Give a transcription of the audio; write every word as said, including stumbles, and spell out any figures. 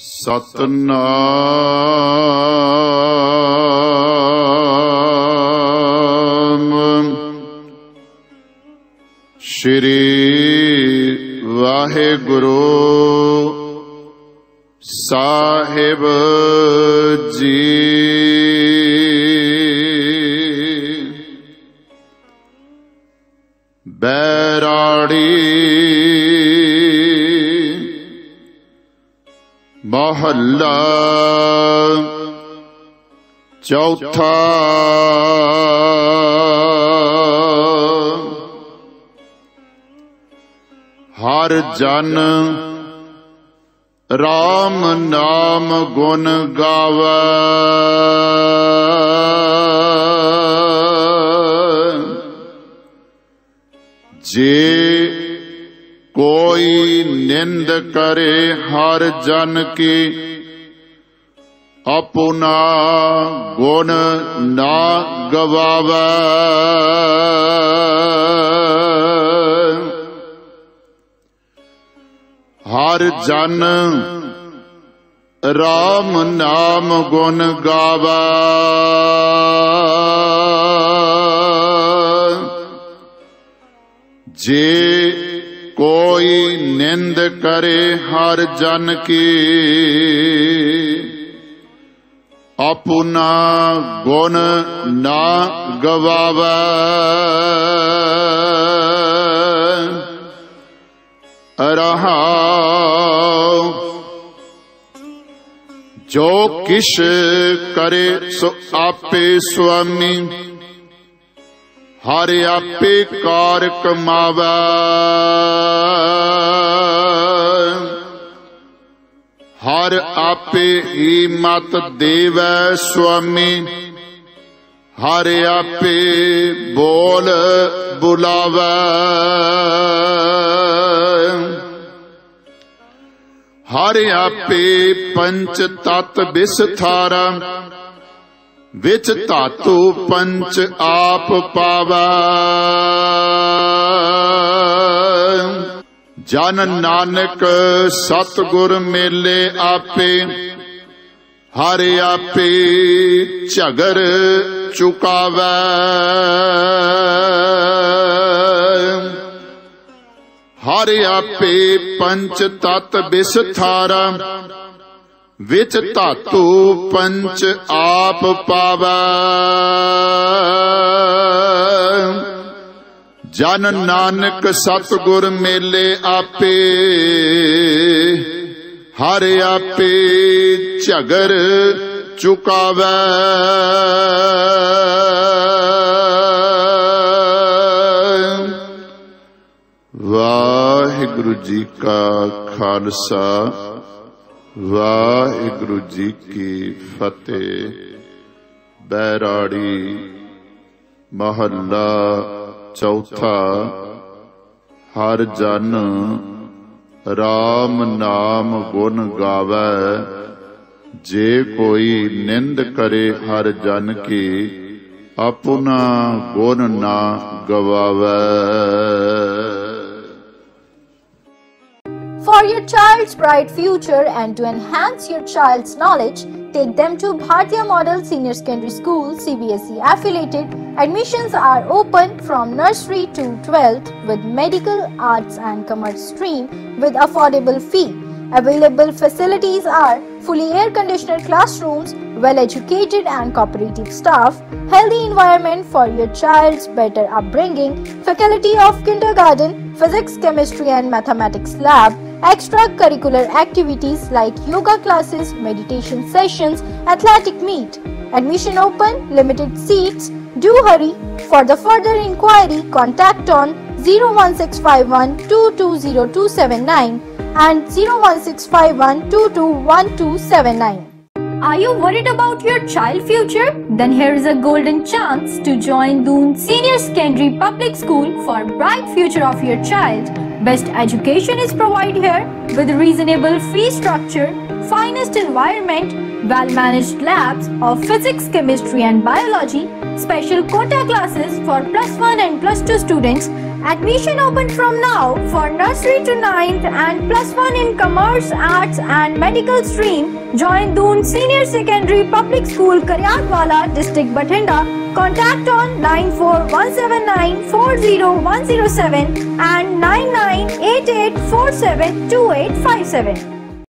सतनाम श्री वाहे गुरु साहिब जी। महला चौथा हर जन राम नाम गुण गावै जे कोई निंद करे हर जन की अपना गुण ना गवावे। हर जन राम नाम गुण गावे जे कोई निंद करे हर जन की अपना गुण ना गवावे। रहाओ जो किश करे सो आपे स्वामी हर आपे कार कमावा। हर आपे ही मत देवै स्वामी हर आपे बोल बुलावा। हर आपे पंच तत् विस्थारा विच तातु पंच आप पावा। जन नानक सतगुर मेले आपे हर आपे झगर चुकावा। हर आपे पंच तत् विस्थारा विच धातु पंच आप पावा। जन नानक सतगुर मेले आपे हर आपे झगर चुकावै। वाहिगुरु जी का खालसा वाहिगुरु जी की फतेह। बैराड़ी महला चौथा हर जन राम नाम गुण गावै जे कोई निंद करे हर जन की अपना गुण ना गवावै। For your child's bright future and to enhance your child's knowledge, take them to Bhartiya Model Senior Secondary School, C B S E affiliated. Admissions are open from nursery to twelfth with medical, arts and commerce stream with affordable fee. Available facilities are fully air-conditioned classrooms, well-educated and cooperative staff, healthy environment for your child's better upbringing, faculty of kindergarten, physics, chemistry and mathematics lab, extracurricular activities like yoga classes, meditation sessions, athletic meet. Admission open, limited seats. Do hurry. For the further inquiry, contact on zero one six five one two two zero two seven nine. And zero one six five one two two one two seven nine. Are you worried about your child future? Then here is a golden chance to join Doon Senior Secondary Public School for bright future of your child. Best education is provided here with reasonable fee structure, finest environment, well-managed labs of physics, chemistry and biology, special quota classes for plus one and plus two students, Admission open from now for nursery to ninth and plus one in commerce, arts and medical stream. Join Doon Senior Secondary Public School, Karyagwala, District Bathinda. Contact on nine four one seven nine four zero one zero seven and nine nine eight eight four seven two eight five seven.